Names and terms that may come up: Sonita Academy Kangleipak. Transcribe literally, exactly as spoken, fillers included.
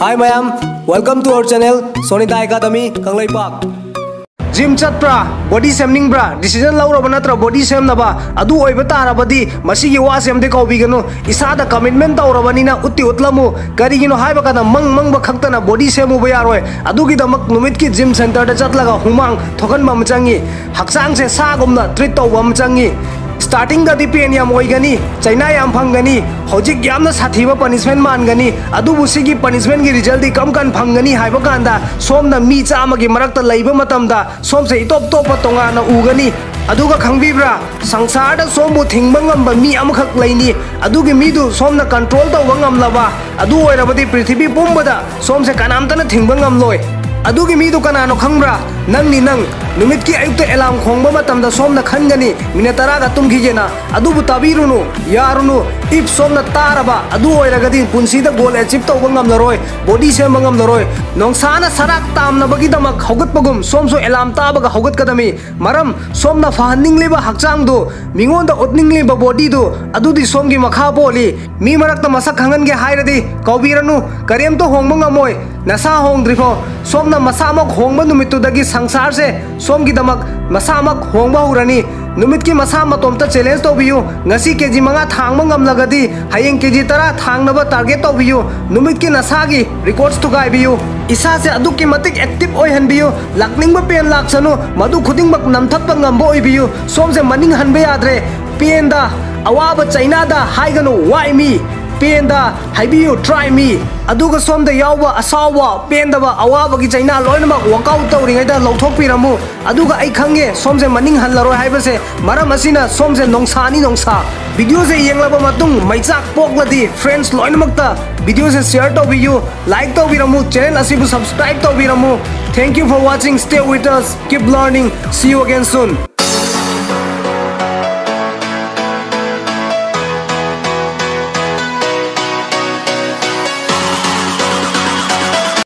Hi ma'am, welcome to our channel Sonita Academy Kangleipak. Gym chat pra, body shaming pra, decision law robana tra body shame na ba, adu oiba tarabadi, masigi wa sem de kaubigano, isada commitment ta robani na utti utlamu, karigino haiba kana mang mang ba khakta na body shame u bayaroi, adu gi damak numit ki gym center da chat laga humang thokan ma mchangi, haksang se sa gomna treat to wa mchangi. Starting da di pain yam oigani, China yam phangani, hojik yamna sathiba punishment mangani, adu busigi punishment gi result di kam kan phangani haiba kanda, somna mi chama gi marakta laiba matamda, somse itop topa tonga na ugani, aduga khangbibra, sangsar da sombu thingba ngamba mi amakak laini, adugi mi du somna control ta wangamlaba, adu oirabadi prithvi pumbada, somse kanamta na thingba ngamloi. Adugi mi du kanano khangbra, nang ni nang numitki ayukta alarm khongba matamda somna khangani minatara ga tumkhijena adu butabirunu yarunu if somna taraba adu oiragadi punsida goal achieve tawba ngamlaroi body shame ngamlaroi nongsana sarak tamna bagidama khogat pagum somso alarm taba ga khogat kadami maram somna fahanningleba hakchang du mingonda otningleba body du adu di somgi makha boli mi marakta masak khangan ge hairadi kaubiranu karem to hongba ngamoi nasa hongdrifo somna masamak hongba numitu dagi sangsar se somgi damak masamak hongba hurani numitki masam matomta challenge tobiyu ngasi kg manga thangma ngamlagadi hayeng kg tara thangnaba target tobiyu numitki nasagi records tugaibiyu isa se aduki matik active oihanbiyu lakningba pen laksanu madu khudingmak namthakpa ngamba oibiyu somse maning hanbe yadre penda awaba chaina da haiganu why me penda haibiyu try me aduga somda yawwa asawa pendaba awaba gi chaina loinama workout tawringa da lauthopiramu aduga ai khange somse maning hallaroi haibase maram asina somse nongsani nongsa video se yenglaba matung maichak pokladi friends loinamakta video se share tawbiyu like tawbiramu channel asibu subscribe tawbiramu. Thank you for watching, stay with us, keep learning, see you again soon.